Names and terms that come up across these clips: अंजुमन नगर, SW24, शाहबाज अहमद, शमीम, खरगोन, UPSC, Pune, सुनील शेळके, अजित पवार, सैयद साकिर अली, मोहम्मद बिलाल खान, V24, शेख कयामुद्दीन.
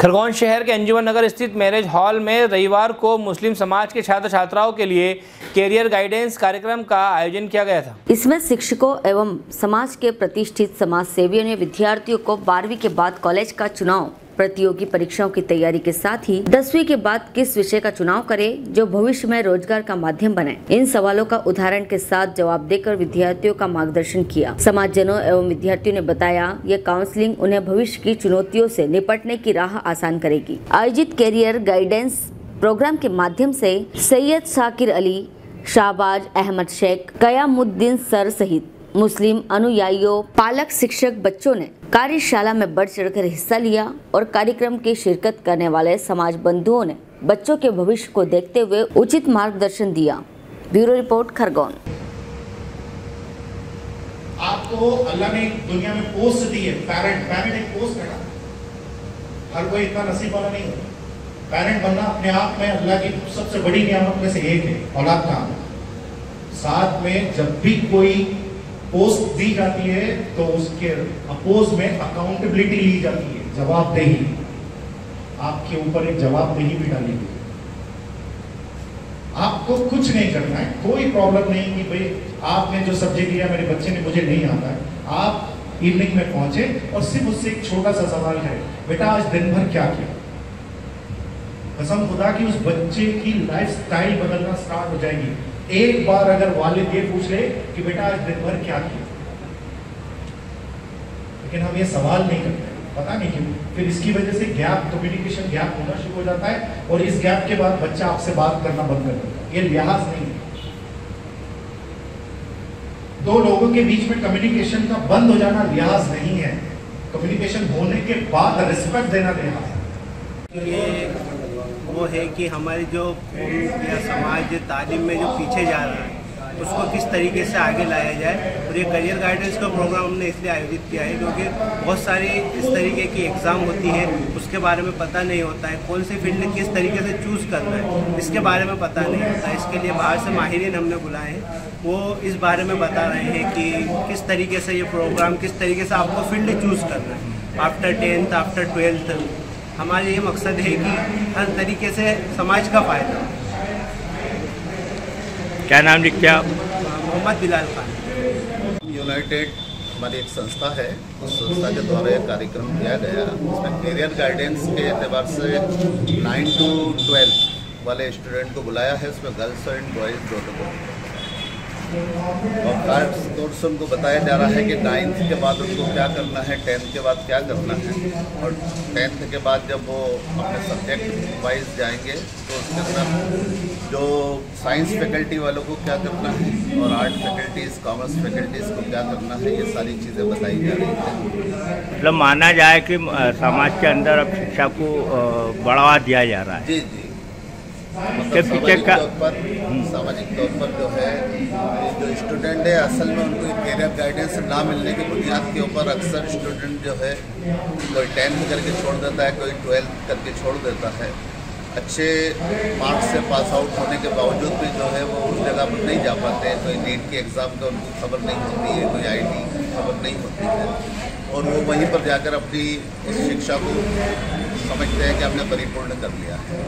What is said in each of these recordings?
खरगोन शहर के अंजुमन नगर स्थित मैरेज हॉल में रविवार को मुस्लिम समाज के छात्र छात्राओं के लिए कैरियर गाइडेंस कार्यक्रम का आयोजन किया गया था। इसमें शिक्षकों एवं समाज के प्रतिष्ठित समाज सेवियों ने विद्यार्थियों को 12वीं के बाद कॉलेज का चुनाव, प्रतियोगी परीक्षाओं की तैयारी के साथ ही 10वीं के बाद किस विषय का चुनाव करें जो भविष्य में रोजगार का माध्यम बने, इन सवालों का उदाहरण के साथ जवाब देकर विद्यार्थियों का मार्गदर्शन किया। समाजजनों एवं विद्यार्थियों ने बताया यह काउंसलिंग उन्हें भविष्य की चुनौतियों से निपटने की राह आसान करेगी। आयोजित कैरियर गाइडेंस प्रोग्राम के माध्यम से सैयद साकिर अली, शाहबाज अहमद, शेख कयामुद्दीन सर सहित मुस्लिम अनुयायियों, पालक, शिक्षक, बच्चों ने कार्यशाला में बढ़ चढ़कर हिस्सा लिया और कार्यक्रम की शिरकत करने वाले समाज बंधुओं ने बच्चों के भविष्य को देखते हुए उचित मार्गदर्शन दिया। Bureau report खरगोन। आपको अल्लाह ने दुनिया में पोस्ट दी है, पेरेंट एक पोस्ट है। हर कोई इतना नसीब वाला नहीं है। पेरेंट बनना अपने आप में अल्लाह की सबसे बड़ी नियामत में से एक है। औलाद का साथ में जब भी कोई पोस्ट दी जाती है तो उसके अपोज में अकाउंटेबिलिटी ली जाती है, जवाबदेही। आपके ऊपर एक जवाबदेही भी डाली गई। आपको कुछ नहीं करना है, कोई प्रॉब्लम नहीं कि भाई आपने जो सब्जेक्ट लिया मेरे बच्चे ने मुझे नहीं आता है। आप इवनिंग में पहुंचे और सिर्फ उससे एक छोटा सा सवाल है, बेटा आज दिन भर क्या किया। कसम खुदा की उस बच्चे की लाइफस्टाइल बदलना स्टार्ट हो जाएगी। एक बार अगर वालिद ये पूछ ले कि बेटा आज दिन भर क्या किया, लेकिन हम ये सवाल नहीं करते, पता नहीं क्यों। फिर इसकी वजह से गैप, कम्युनिकेशन गैप होना शुरू हो जाता है और इस गैप के बाद बच्चा आपसे बात करना बंद कर देता है। ये लिहाज नहीं है। दो लोगों के बीच में कम्युनिकेशन का बंद हो जाना लिहाज नहीं है। कम्युनिकेशन होने के बाद रिस्पेक्ट देना लिहाज है। वो है कि हमारे जो या समाज तालीम में जो पीछे जा रहा है उसको किस तरीके से आगे लाया जाए। और ये करियर गाइडेंस का प्रोग्राम हमने इसलिए आयोजित किया है क्योंकि बहुत सारी इस तरीके की एग्ज़ाम होती है, उसके बारे में पता नहीं होता है, कौन सी फील्ड किस तरीके से चूज़ करना है इसके बारे में पता नहीं होता। इसके लिए बाहर से माहिरीन हमने बुलाए हैं, वो इस बारे में बता रहे हैं कि किस तरीके से ये प्रोग्राम, किस तरीके से आपको फील्ड चूज़ करना है आफ्टर 10th, आफ्टर 12th। हमारा ये मकसद है कि हर तरीके से समाज का फ़ायदा। क्या नाम लिखते हैं आप? मोहम्मद बिलाल खान। यूनाइटेड हमारी एक संस्था है, उस संस्था के द्वारा यह कार्यक्रम किया गया। उसमें कैरियर गाइडेंस के अतबार से 9 to 12 वाले स्टूडेंट को बुलाया है, उसमें गर्ल्स एंड बॉयज़ दोनों को। और खास तौर से उनको बताया जा रहा है कि 9th के बाद उनको क्या करना है, 10th के बाद क्या करना है। और 10th के बाद जब वो अपने सब्जेक्ट वाइज जाएंगे तो उसके अंदर जो साइंस फैकल्टी वालों को क्या करना है और आर्ट फैकल्टीज़, कॉमर्स फैकल्टीज़ को क्या करना है, ये सारी चीज़ें बताई जा रही हैं। मतलब माना जाए कि समाज के अंदर अब शिक्षा को बढ़ावा दिया जा रहा है। जी, सामाजिक तौर पर जो है जो स्टूडेंट है असल में उनको कैरियर गाइडेंस ना मिलने की बुनियाद के ऊपर अक्सर स्टूडेंट जो है कोई 10th करके छोड़ देता है, कोई 12th करके छोड़ देता है। अच्छे मार्क्स से पास आउट होने के बावजूद भी जो है वो उस जगह पर नहीं जा पाते। कोई नीट की एग्ज़ाम का उनको खबर नहीं होती है, कोई आई टी की खबर नहीं होती है और वो वहीं पर जाकर अपनी उस शिक्षा को समझते हैं कि हमने परिपूर्ण कर लिया है।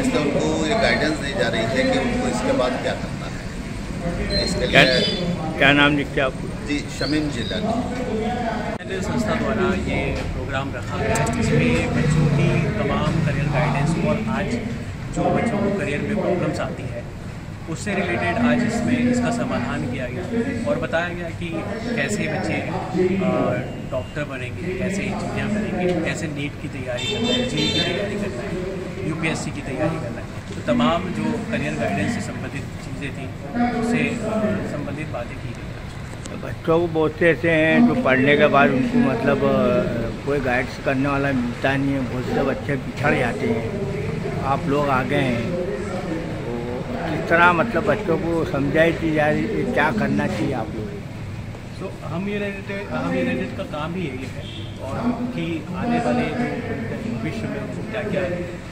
इसलिए उनको ये गाइडेंस दी जा रही है कि उनको इसके बाद क्या करना है। इसके लिए क्या नाम लिखते हैं आप? जी, शमीम जिला की संस्था द्वारा ये प्रोग्राम रखा गया है जिसमें बच्चों की तमाम करियर गाइडेंस और आज जो बच्चों को करियर में प्रॉब्लम्स आती है उससे रिलेटेड आज इसमें इसका समाधान किया गया और बताया गया कि कैसे बच्चे डॉक्टर बनेंगे, कैसे इंजीनियर बनेंगे, कैसे नीट की तैयारी करना है, जेई की तैयारी करना है, UPSC की तैयारी करना है। तो तमाम जो करियर गाइडेंस से संबंधित चीज़ें थी उससे संबंधित बातें की गई। तो बच्चों को बहुत से ऐसे हैं जो पढ़ने के बाद उनको मतलब कोई गाइड्स करने वाला मिलता नहीं है, बहुत से बच्चे पिछड़ जाते हैं। आप लोग आगे हैं तो किस तरह मतलब बच्चों को समझाई दी जा रही है, क्या करना चाहिए आप लोग? तो हम यूनाइटेड का काम ही यही है और कि आने वाले भविष्य में उनको क्या क्या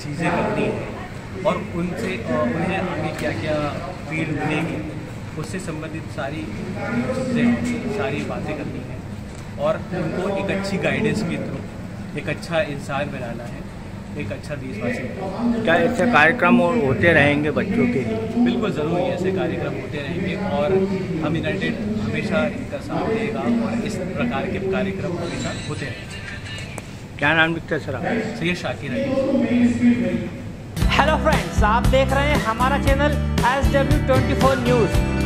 चीज़ें करनी है और उनसे उन्हें आगे क्या क्या फील्ड मिलेगी उससे संबंधित सारी चीज़ें, सारी बातें करनी है और उनको एक अच्छी गाइडेंस के थ्रू एक अच्छा इंसान बनाना है। एक अच्छा देश हासिल। क्या ऐसे कार्यक्रम और होते रहेंगे बच्चों के? बिल्कुल ज़रूरी ऐसे कार्यक्रम होते रहेंगे और हम यूनाइटेड हमेशा इनका साथ देगा और इस प्रकार के कार्यक्रम हमेशा होते रहेंगे। क्या नाम लिखता है सर आप? सैयद साकिर अली। हेलो फ्रेंड्स, आप देख रहे हैं हमारा चैनल SW24 न्यूज़।